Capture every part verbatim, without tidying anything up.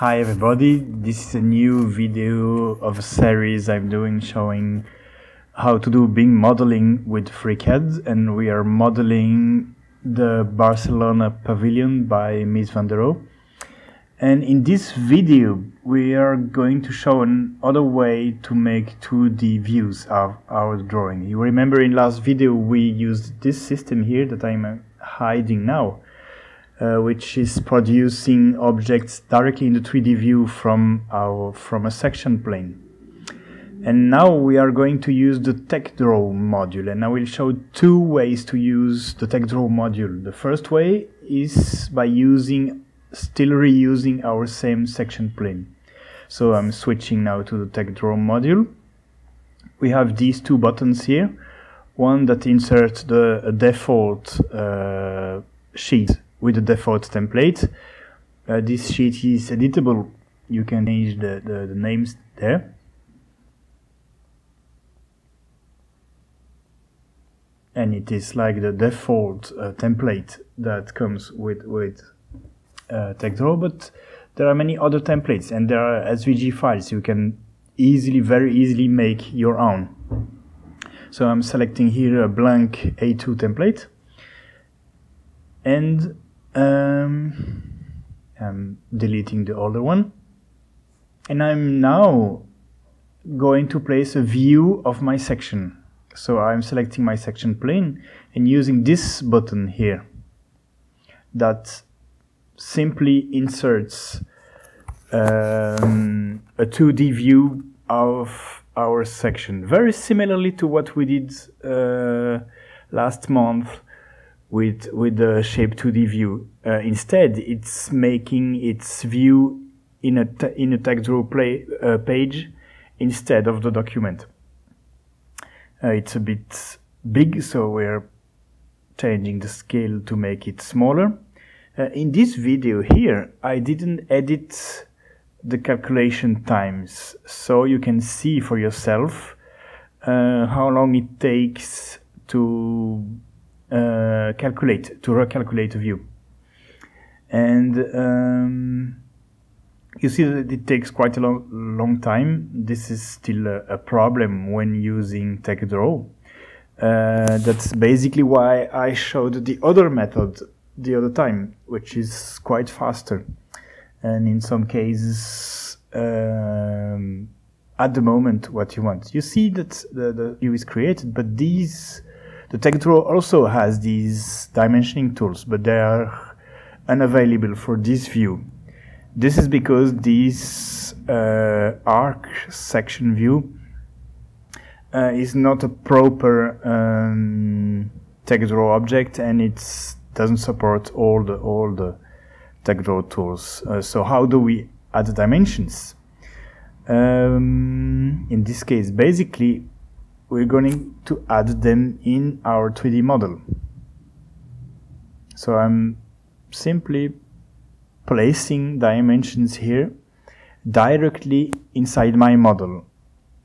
Hi everybody, this is a new video of a series I'm doing showing how to do B I M modeling with FreeCAD, and we are modeling the Barcelona Pavilion by Mies van der Rohe. And in this video we are going to show another way to make two D views of our drawing. You remember in last video we used this system here that I'm hiding now. Uh, which is producing objects directly in the three D view from our from a section plane. And now we are going to use the TechDraw module, and I will show two ways to use the TechDraw module. The first way is by using still reusing our same section plane. So I'm switching now to the TechDraw module. We have these two buttons here, one that inserts the uh, default uh, sheet with the default template. Uh, this sheet is editable. You can change the, the, the names there. And it is like the default uh, template that comes with, with uh, TechDraw, but there are many other templates and there are S V G files. You can easily, very easily make your own. So I'm selecting here a blank A two template. And um, I'm deleting the older one, and I'm now going to place a view of my section. So I'm selecting my section plane and using this button here that simply inserts um, a two D view of our section, very similarly to what we did uh, last month with with the shape two D view. Uh, instead, it's making its view in a t in a TechDraw play uh, page instead of the document. Uh, it's a bit big, so we're changing the scale to make it smaller. Uh, in this video here, I didn't edit the calculation times, so you can see for yourself uh, how long it takes to Uh, calculate to recalculate a view, and um, you see that it takes quite a long, long time. This is still a, a problem when using TechDraw. Uh, that's basically why I showed the other method the other time, which is quite faster, and in some cases um, at the moment what you want. You see that the, the view is created, but these The TechDraw also has these dimensioning tools, but they are unavailable for this view. This is because this uh, arc section view uh, is not a proper um, TechDraw object, and it doesn't support all the all the TechDraw tools. Uh, so how do we add the dimensions? Um, in this case, basically, we're going to add them in our three D model. So I'm simply placing dimensions here directly inside my model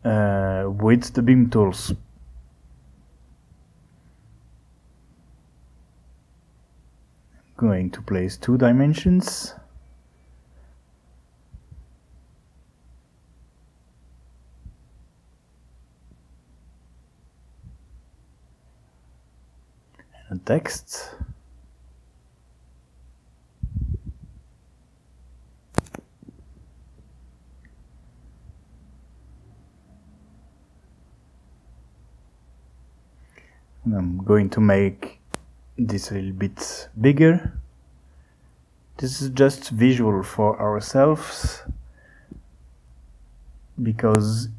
uh, with the B I M tools. I'm going to place two dimensions. Text, and I'm going to make this a little bit bigger. This is just visual for ourselves, because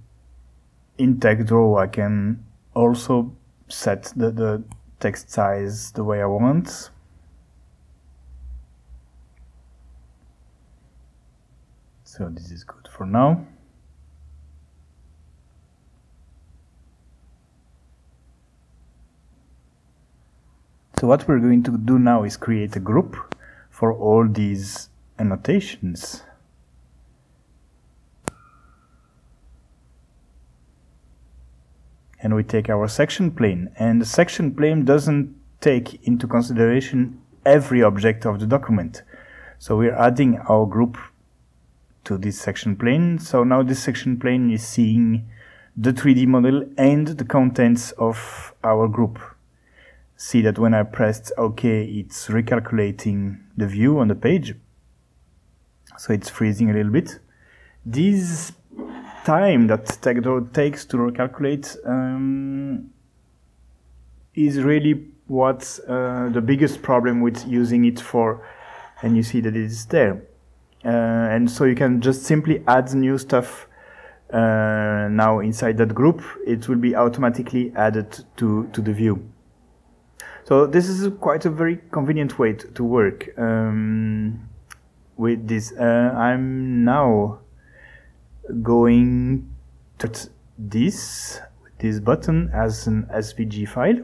in TechDraw I can also set the, the text size the way I want. So this is good for now. So what we're going to do now is create a group for all these annotations. And we take our section plane, and the section plane doesn't take into consideration every object of the document. So we're adding our group to this section plane. So now this section plane is seeing the three D model and the contents of our group. See that when I pressed OK, it's recalculating the view on the page. So it's freezing a little bit. This time that TechDraw takes to recalculate um, is really what's uh, the biggest problem with using it for, and you see that it is there. Uh, and so you can just simply add new stuff uh, now inside that group. It will be automatically added to, to the view. So this is quite a very convenient way to, to work um, with this. Uh, I'm now going to this, this button as an S V G file.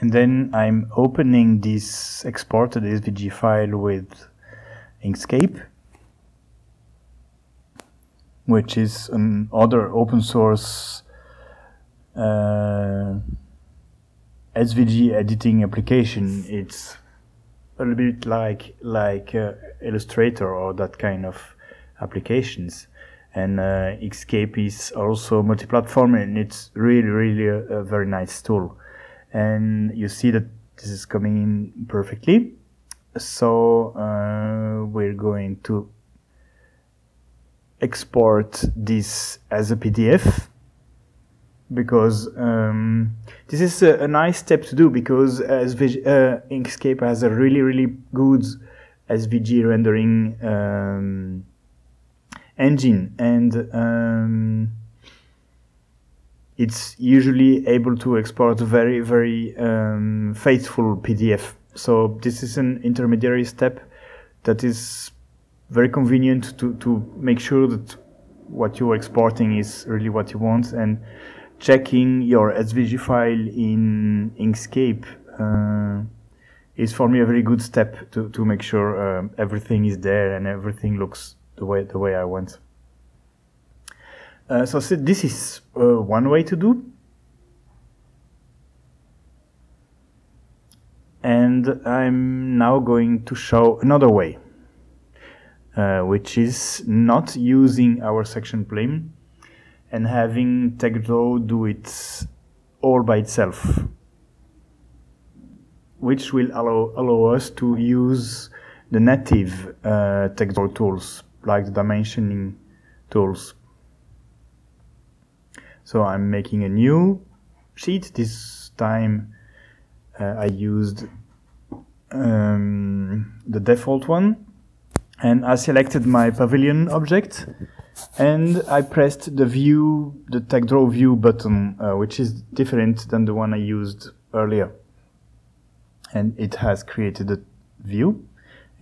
And then I'm opening this exported S V G file with Inkscape, which is another open source uh, S V G editing application. It's a little bit like like uh, Illustrator or that kind of applications. And uh, Inkscape is also multi-platform, and it's really, really a, a very nice tool. And you see that this is coming in perfectly. So uh, we're going to export this as a P D F, because um, this is a, a nice step to do, because S V G, uh, Inkscape has a really, really good S V G rendering um, engine, and um, it's usually able to export very, very um, faithful P D F. So this is an intermediary step that is very convenient to, to make sure that what you're exporting is really what you want. And checking your S V G file in Inkscape uh, is for me a very good step to, to make sure uh, everything is there and everything looks the way, the way I want. Uh, so this is uh, one way to do, and I'm now going to show another way, uh, which is not using our section plane and having TechDraw do it all by itself, which will allow, allow us to use the native uh, TechDraw tools, like the dimensioning tools. So I'm making a new sheet. This time uh, I used um, the default one, and I selected my pavilion object, and I pressed the view, the TechDraw view button, uh, which is different than the one I used earlier. And it has created a view,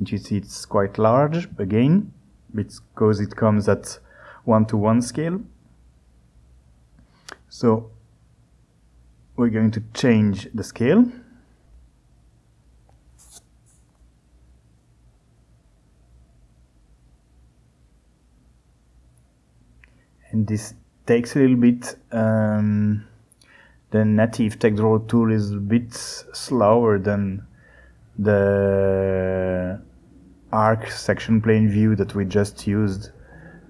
and you see it's quite large again, because it comes at one to one scale. So we're going to change the scale. And this takes a little bit. Um, the native TechDraw tool is a bit slower than the Arc section plane view that we just used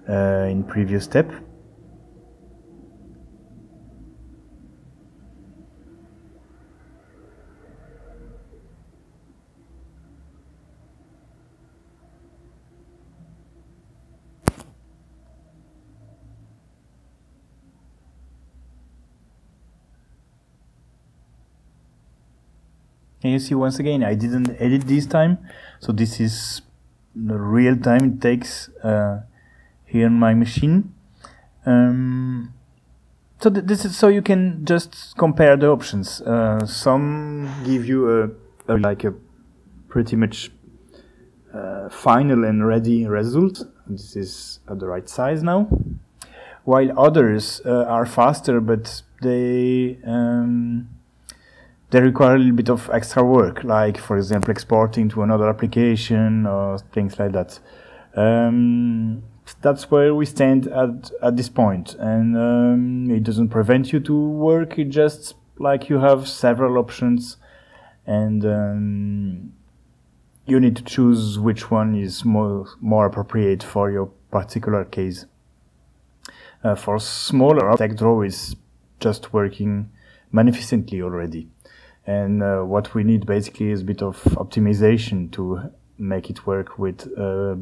uh, in previous step. And you see once again, I didn't edit this time, so this is the real time it takes uh, here on my machine. Um, so th this is so you can just compare the options. Uh, some give you a, a like a pretty much uh, final and ready result. This is at the right size now, while others uh, are faster, but they. Um, they require a little bit of extra work, like for example exporting to another application or things like that. Um, that's where we stand at at this point, and um, it doesn't prevent you to work. It just like you have several options, and um, you need to choose which one is more more appropriate for your particular case. Uh, for smaller, TechDraw is just working magnificently already. And uh, what we need basically is a bit of optimization to make it work with uh,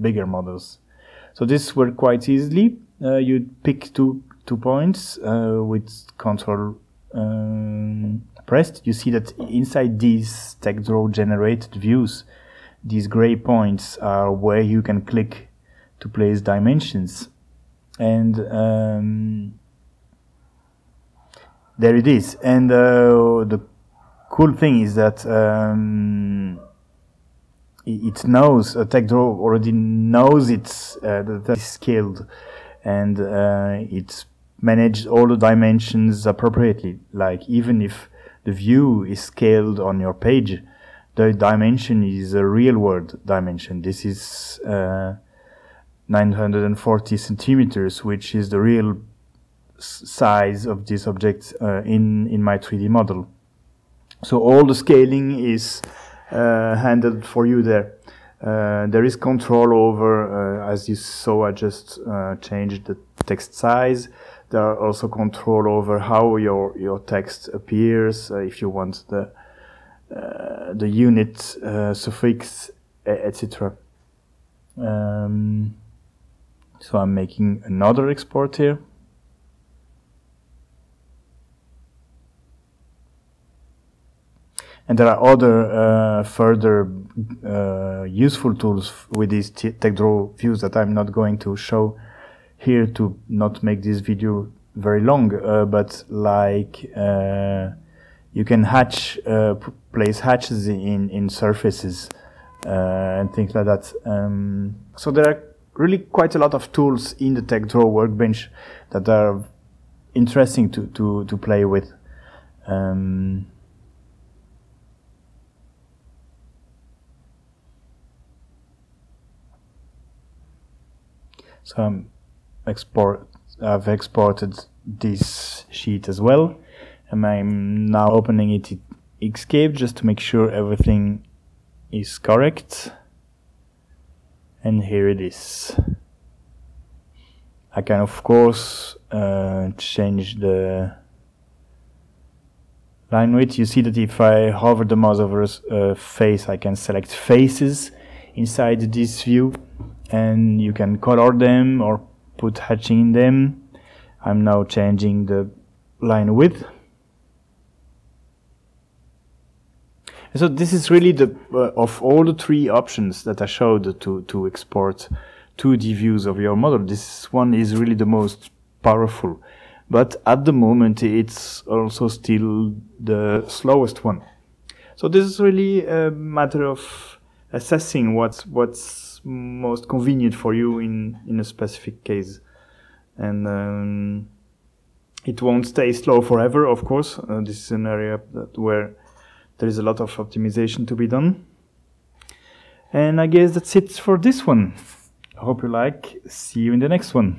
bigger models. So this works quite easily. Uh, you pick two two points uh, with Control um, pressed. You see that inside these TechDraw generated views, these gray points are where you can click to place dimensions. And um, there it is. And uh, the cool thing is that um, it knows, uh, TechDraw already knows it's uh, that it's scaled, and uh, it's managed all the dimensions appropriately. Like even if the view is scaled on your page, the dimension is a real world dimension. This is uh, nine hundred forty centimeters, which is the real size of this object uh, in, in my three D model. So all the scaling is uh, handled for you there. Uh, there is control over, uh, as you saw, I just uh, changed the text size. There are also control over how your, your text appears, uh, if you want the, uh, the unit uh, suffix, et cetera. Um, so I'm making another export here. And there are other uh, further uh, useful tools with these TechDraw views that I'm not going to show here to not make this video very long, uh, but like uh, you can hatch, uh, place hatches in, in surfaces uh, and things like that. Um, so there are really quite a lot of tools in the TechDraw workbench that are interesting to, to, to play with. Um, So I'm export, I've exported this sheet as well, and I'm now opening it in Inkscape just to make sure everything is correct. And here it is. I can of course uh, change the line width. You see that if I hover the mouse over a face, I can select faces inside this view. And you can color them or put hatching in them. I'm now changing the line width. And so this is really the uh, of all the three options that I showed to to export two D views of your model, this one is really the most powerful. But at the moment, it's also still the slowest one. So this is really a matter of assessing what's what's most convenient for you in in a specific case, and um, it won't stay slow forever, of course. Uh, this is an area that where there is a lot of optimization to be done, and I guess that's it for this one. I hope you like. See you in the next one.